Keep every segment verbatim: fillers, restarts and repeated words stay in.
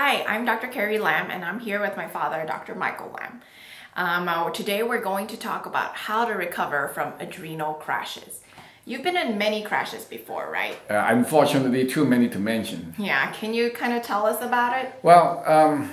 Hi, I'm Doctor Carrie Lam, and I'm here with my father, Doctor Michael Lam. Um, uh, today we're going to talk about how to recover from adrenal crashes. You've been in many crashes before, right? Uh, unfortunately, too many to mention. Yeah, can you kind of tell us about it? Well, um,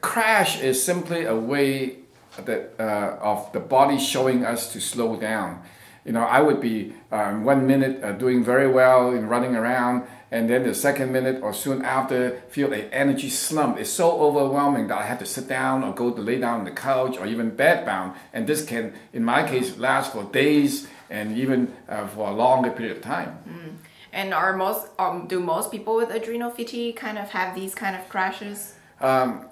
crash is simply a way that, uh, of the body showing us to slow down. You know, I would be um, one minute uh, doing very well in running around, and then the second minute or soon after feel an energy slump. It's so overwhelming that I have to sit down or go to lay down on the couch or even bedbound. And this can, in my case, last for days and even uh, for a longer period of time. Mm. And are most um, do most people with adrenal fatigue kind of have these kind of crashes? Um,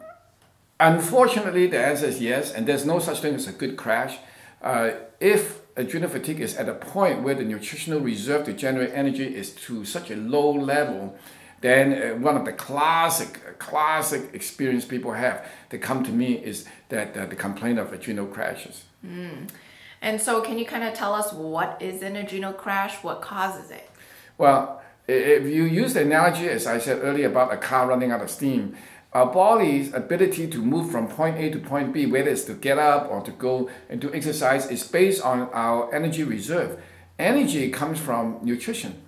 unfortunately, the answer is yes, and there's no such thing as a good crash. Uh, if adrenal fatigue is at a point where the nutritional reserve to generate energy is to such a low level, then one of the classic, classic experience people have that come to me is that uh, the complaint of adrenal crashes. Mm. And so can you kind of tell us what is an adrenal crash? What causes it? Well, if you use the analogy, as I said earlier, about a car running out of steam, our body's ability to move from point A to point B, whether it's to get up or to go and do exercise, is based on our energy reserve. Energy comes from nutrition.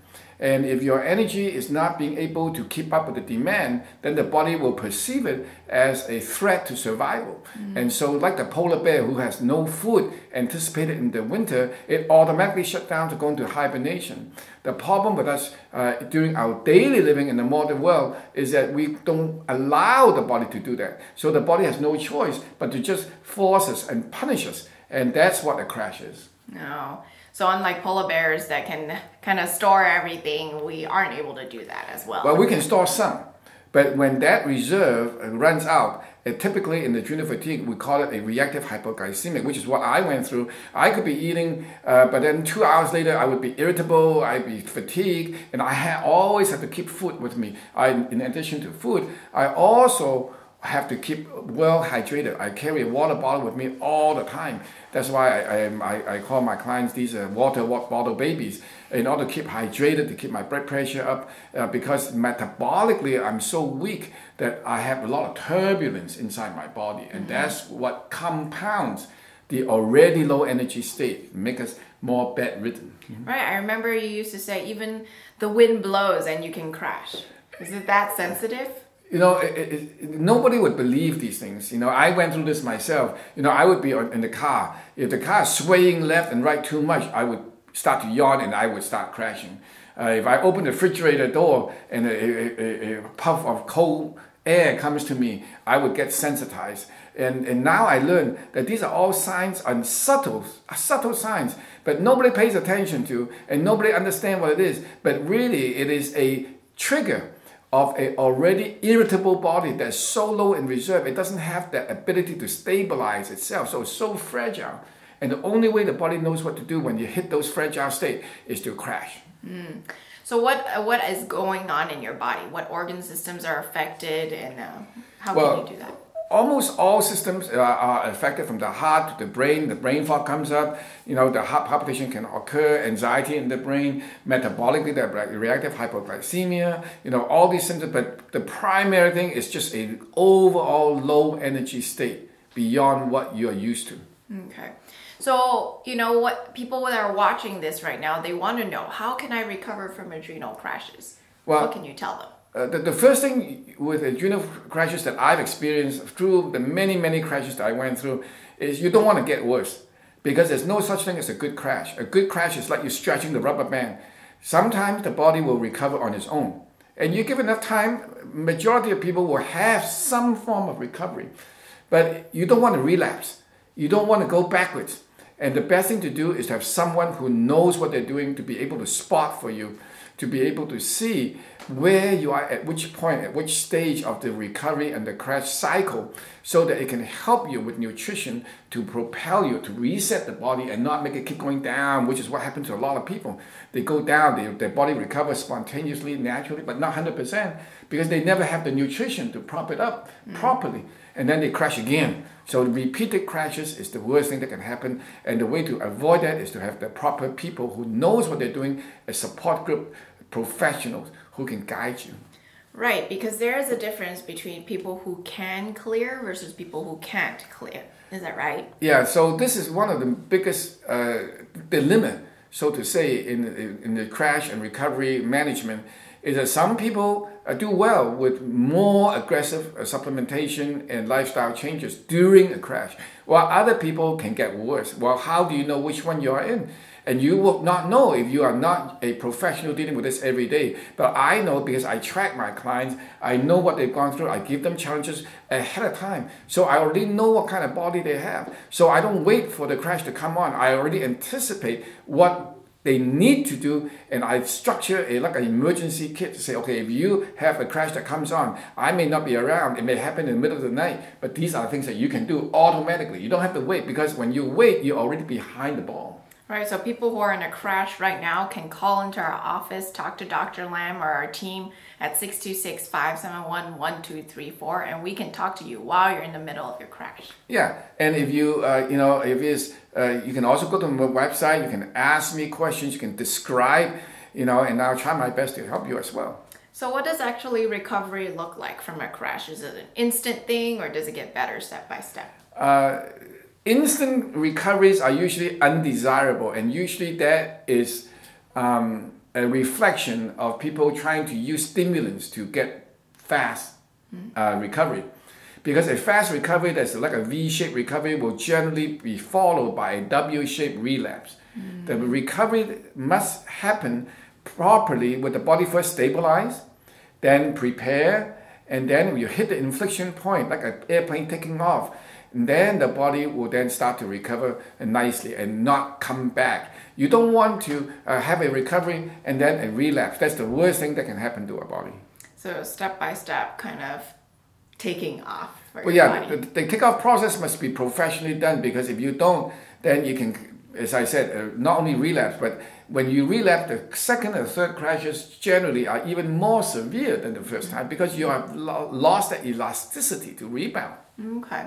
And if your energy is not being able to keep up with the demand, then the body will perceive it as a threat to survival. Mm-hmm. And so like the polar bear who has no food anticipated in the winter, it automatically shuts down to go into hibernation. The problem with us uh, during our daily living in the modern world is that we don't allow the body to do that. So the body has no choice but to just force us and punish us. And that's what a crash is. No. So unlike polar bears that can kind of store everything, we aren't able to do that as well. Well, we can store some, but when that reserve runs out, it typically in adrenal fatigue, we call it a reactive hypoglycemic, which is what I went through. I could be eating, uh, but then two hours later, I would be irritable, I'd be fatigued, and I ha always have to keep food with me. I, in addition to food, I also have to keep well hydrated. I carry a water bottle with me all the time. That's why I, I, I call my clients these uh, water bottle babies, in order to keep hydrated, to keep my blood pressure up, uh, because metabolically I'm so weak that I have a lot of turbulence inside my body, and mm-hmm. that's what compounds the already low energy state, make us more bedridden. Mm-hmm. Right, I remember you used to say even the wind blows and you can crash. Is it that sensitive? You know, it, it, nobody would believe these things. You know, I went through this myself. You know, I would be in the car. If the car is swaying left and right too much, I would start to yawn and I would start crashing. Uh, if I open the refrigerator door and a, a, a puff of cold air comes to me, I would get sensitized. And, and now I learned that these are all signs and subtle, subtle signs, but nobody pays attention to and nobody understands what it is. But really, it is a trigger of an already irritable body that's so low in reserve, it doesn't have the ability to stabilize itself, so it's so fragile. And the only way the body knows what to do when you hit those fragile states is to crash. Mm. So what, what is going on in your body? What organ systems are affected, and uh, how well, can you do that? Almost all systems are affected, from the heart to the brain. The brain fog comes up, you know, the heart palpitation can occur, anxiety in the brain, metabolically, the reactive hypoglycemia, you know, all these symptoms. But the primary thing is just an overall low energy state beyond what you're used to. Okay. So, you know, what people that are watching this right now, they want to know, how can I recover from adrenal crashes? Well, what can you tell them? Uh, the, the first thing with adrenal crashes that I've experienced through the many, many crashes that I went through is you don't want to get worse, because there's no such thing as a good crash. A good crash is like you stretching the rubber band. Sometimes the body will recover on its own. And you give enough time, majority of people will have some form of recovery. But you don't want to relapse. You don't want to go backwards. And the best thing to do is to have someone who knows what they're doing to be able to spot for you, to be able to see where you are at which point, at which stage of the recovery and the crash cycle, so that it can help you with nutrition to propel you, to reset the body and not make it keep going down, which is what happens to a lot of people. They go down, they, their body recovers spontaneously, naturally, but not one hundred percent, because they never have the nutrition to prop it up mm. properly, and then they crash again. So repeated crashes is the worst thing that can happen, and the way to avoid that is to have the proper people who knows what they're doing, a support group, professionals who can guide you. Right, because there is a difference between people who can clear versus people who can't clear. Is that right? Yeah, so this is one of the biggest uh, dilemma, so to say, in, in, in the crash and recovery management, is that some people uh, do well with more aggressive uh, supplementation and lifestyle changes during a crash, while other people can get worse. Well, how do you know which one you are in? And you will not know if you are not a professional dealing with this every day. But I know because I track my clients. I know what they've gone through. I give them challenges ahead of time. So I already know what kind of body they have. So I don't wait for the crash to come on. I already anticipate what they need to do, and I structure a, like an emergency kit to say, okay, if you have a crash that comes on, I may not be around, it may happen in the middle of the night, but these are things that you can do automatically. You don't have to wait, because when you wait, you're already behind the ball. Right, so people who are in a crash right now can call into our office, talk to Doctor Lam or our team at six two six, five seven one, one two three four, and we can talk to you while you're in the middle of your crash. Yeah, and if you, uh, you know, if it's, uh, you can also go to my website, you can ask me questions, you can describe, you know, and I'll try my best to help you as well. So what does actually recovery look like from a crash? Is it an instant thing, or does it get better step by step? Uh, Instant recoveries are usually undesirable, and usually that is um, a reflection of people trying to use stimulants to get fast uh, recovery. Because a fast recovery that's like a V-shaped recovery will generally be followed by a W-shaped relapse. Mm. The recovery must happen properly with the body first stabilized, then prepare, and then you hit the inflection point like an airplane taking off. And then the body will then start to recover nicely and not come back. You don't want to uh, have a recovery and then a relapse. That's the worst thing that can happen to a body. So step by step kind of taking off for well, your yeah, body. The, the takeoff process must be professionally done, because if you don't, then you can, as I said, uh, not only relapse, but when you relapse, the second or third crashes generally are even more severe than the first time, because you have lo lost that elasticity to rebound. Okay.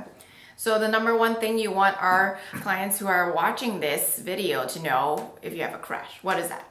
So the number one thing you want our clients who are watching this video to know if you have a crash, what is that?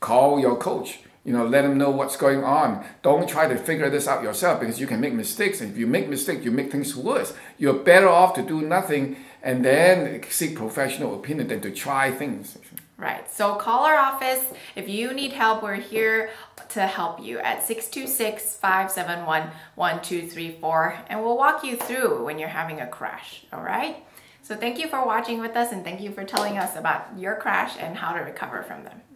Call your coach. You know, let them know what's going on. Don't try to figure this out yourself, because you can make mistakes. And if you make mistakes, you make things worse. You're better off to do nothing and then seek professional opinion than to try things. Right. So call our office. If you need help, we're here to help you at six two six, five seven one, one two three four, and we'll walk you through when you're having a crash. All right. So thank you for watching with us, and thank you for telling us about your crash and how to recover from them.